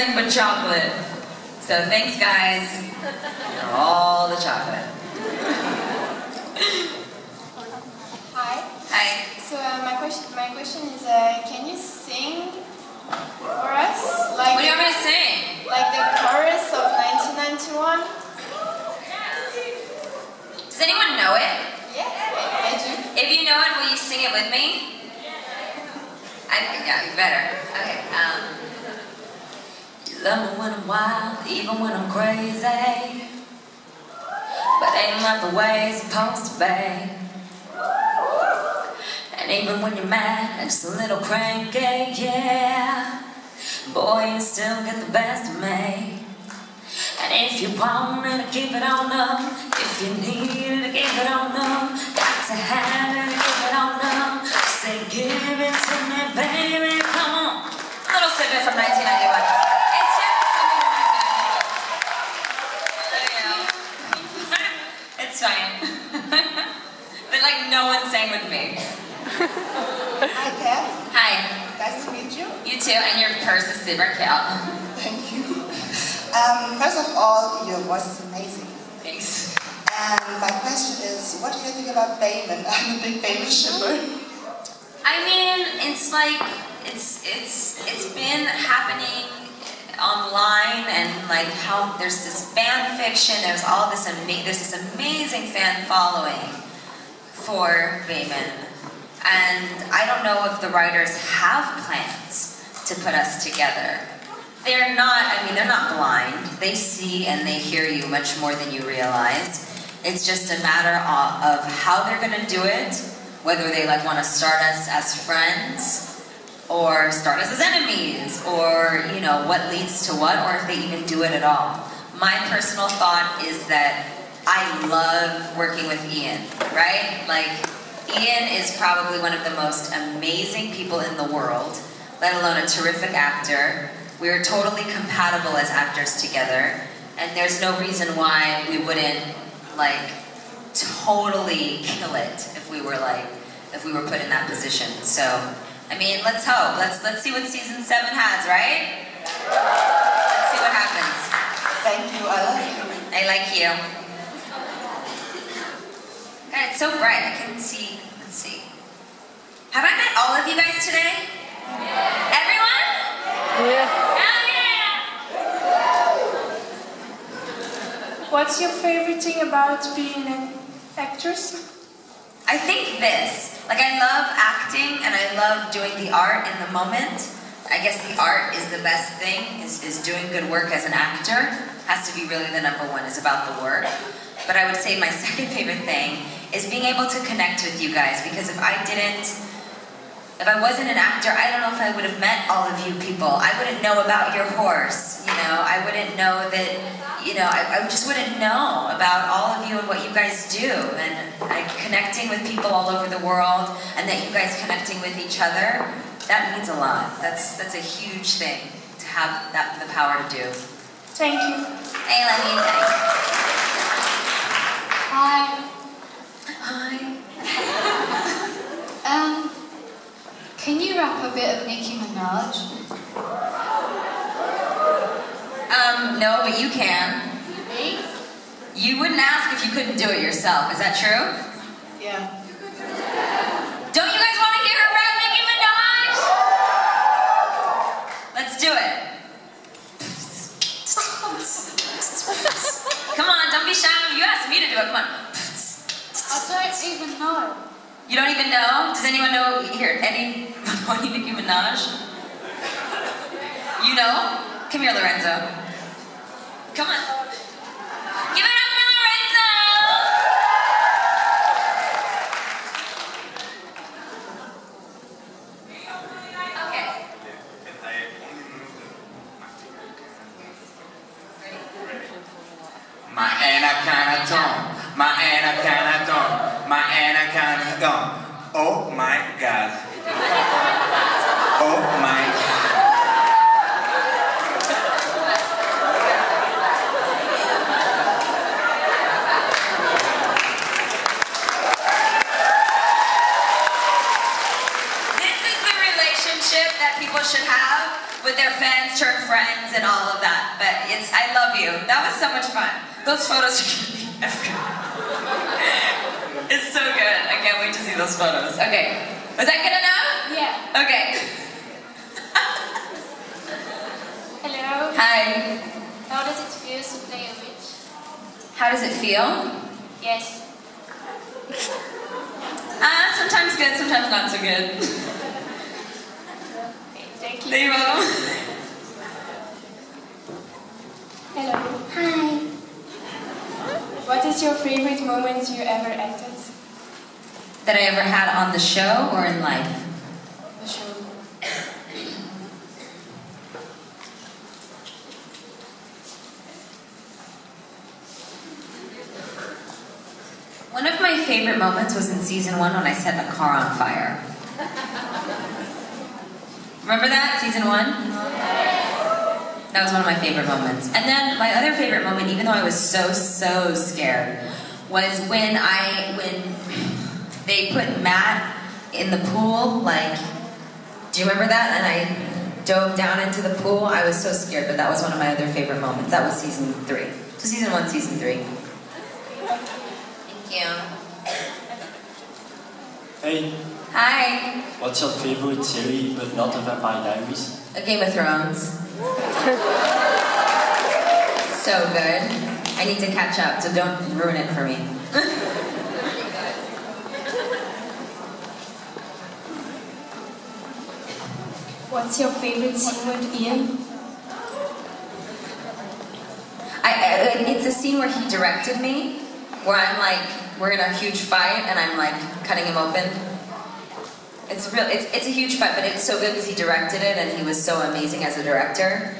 nothing but chocolate. So thanks, guys, for all the chocolate. Hi. Hi. So my question is, can you sing for us? Like, what do you want me to sing? Like the chorus of 1991? Does anyone know it? Yes, I do. If you know it, will you sing it with me? Yeah, you better. Okay. You love me when I'm wild, even when I'm crazy. But ain't not the way it's supposed to be. And even when you're mad, and just a little cranky, yeah. Boy, you still get the best of me. And if you want me to keep it on up, if you need to keep it on up, got to have it to keep it on up. Say, give it to me, baby, come on. A little snippet from 1991. It's just something that I it's fine. But like no one sang with me. Hi, Kat. Hi. Nice to meet you. You too, and your purse is super cute. Thank you. First of all, your voice is amazing. Thanks. And my question is, what do you think about Bamon? I'm a big Bamon shipper. I mean, it's like, it's been happening online, and like how there's this fan fiction, there's all this, there's this amazing fan following for Bamon. And I don't know if the writers have plans to put us together. They're not, I mean, they're not blind. They see and they hear you much more than you realize. It's just a matter of how they're gonna do it, whether they like want to start us as friends or start us as enemies, or you know what leads to what, or if they even do it at all. My personal thought is that I love working with Ian, right? Like, Ian is probably one of the most amazing people in the world, let alone a terrific actor. We are totally compatible as actors together, and there's no reason why we wouldn't like totally kill it if we were like, if we were put in that position. So, I mean, let's hope. Let's see what season 7 has, right? Let's see what happens. Thank you. I like you. I like you. God, it's so bright. I couldn't see. Let's see. Have I met all of you guys today? Yeah. Everyone? Yeah. Hell yeah! What's your favorite thing about being an actress? I think this. Like, I love acting and I love doing the art in the moment. I guess the art is the best thing, is doing good work as an actor. Has to be really the #1, is about the work. But I would say my second favorite thing is being able to connect with you guys, because if I wasn't an actor, I don't know if I would have met all of you people. I wouldn't know about your horse, you know? I wouldn't know that. You know, I just wouldn't know about all of you and what you guys do, and like connecting with people all over the world, and that you guys connecting with each other, that means a lot. That's a huge thing to have that the power to do. Thank you. Hey, let me thank you. Hi. Hi. Can you rap a bit of Nicki Minaj? No, but you can. Me? You wouldn't ask if you couldn't do it yourself, is that true? Yeah. Don't you guys want to hear her rap Nicki Minaj? Let's do it. Come on, don't be shy. You asked me to do it, come on. I don't even know. You don't even know? Does anyone know here, any Nicki Minaj? You know? Come here, Lorenzo. Come on. Give it up for Lorenzo! Okay. My anaconda, my anaconda, my anaconda. Oh my God. Oh my God. Should have with their fans turn friends and all you. That was so much fun. Those photos are gonna be everywhere. It's so good. I can't wait to see those photos. Okay. Was that good enough? Yeah. Okay. Hello. Hi. How does it feel to play a witch? How does it feel? Yes. Sometimes good, sometimes not so good. Thank you. There you go. Hello. Hi. What is your favorite moment you ever acted? That I ever had on the show or in life? The show. One of my favorite moments was in season 1 when I set a car on fire. Remember that, season 1? That was one of my favorite moments. And then my other favorite moment, even though I was so scared, was when they put Matt in the pool. Like, do you remember that? And I dove down into the pool. I was so scared, but that was one of my other favorite moments. That was season 3. So season 1, season 3. Yeah. Hey. Hi. What's your favorite series, but not The Vampire Diaries? A Game of Thrones. So good. I need to catch up, so don't ruin it for me. What's your favorite scene with Ian? It's a scene where he directed me, where I'm like, we're in a huge fight, and I'm like cutting him open. It's real. It's a huge fight, but it's so good because he directed it, and he was so amazing as a director.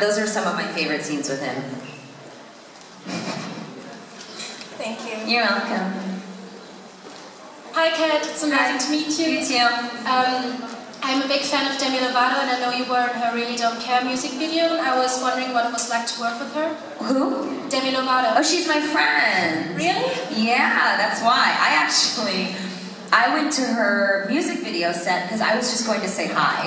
Those are some of my favorite scenes with him. Thank you. You're welcome. Hi, Kat. It's amazing to meet you. You too. I'm a big fan of Demi Lovato, and I know you were in her Really Don't Care music video. I was wondering what it was like to work with her. Who? Demi Lovato. Oh, she's my friend. Really? Yeah, that's why. I went to her music video set because I was just going to say hi.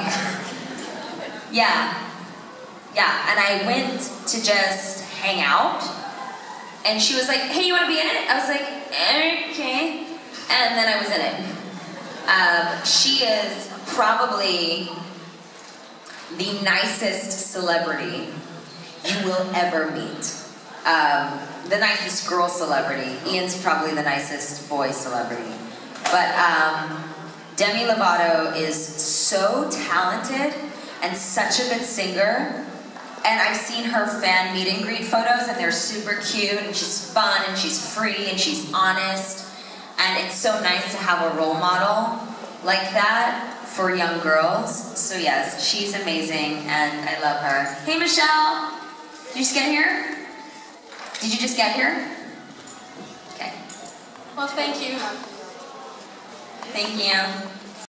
Yeah, and I went to just hang out, and she was like, hey, you want to be in it? I was like, okay, and then I was in it. She is probably the nicest celebrity you will ever meet. The nicest girl celebrity. Ian's probably the nicest boy celebrity. But Demi Lovato is so talented and such a good singer. And I've seen her fan meet and greet photos, and they're super cute, and she's fun, and she's free, and she's honest. And it's so nice to have a role model like that for young girls. So yes, she's amazing, and I love her. Hey, Michelle. Did you just get here? Did you just get here? Okay. Well, thank you. Thank you.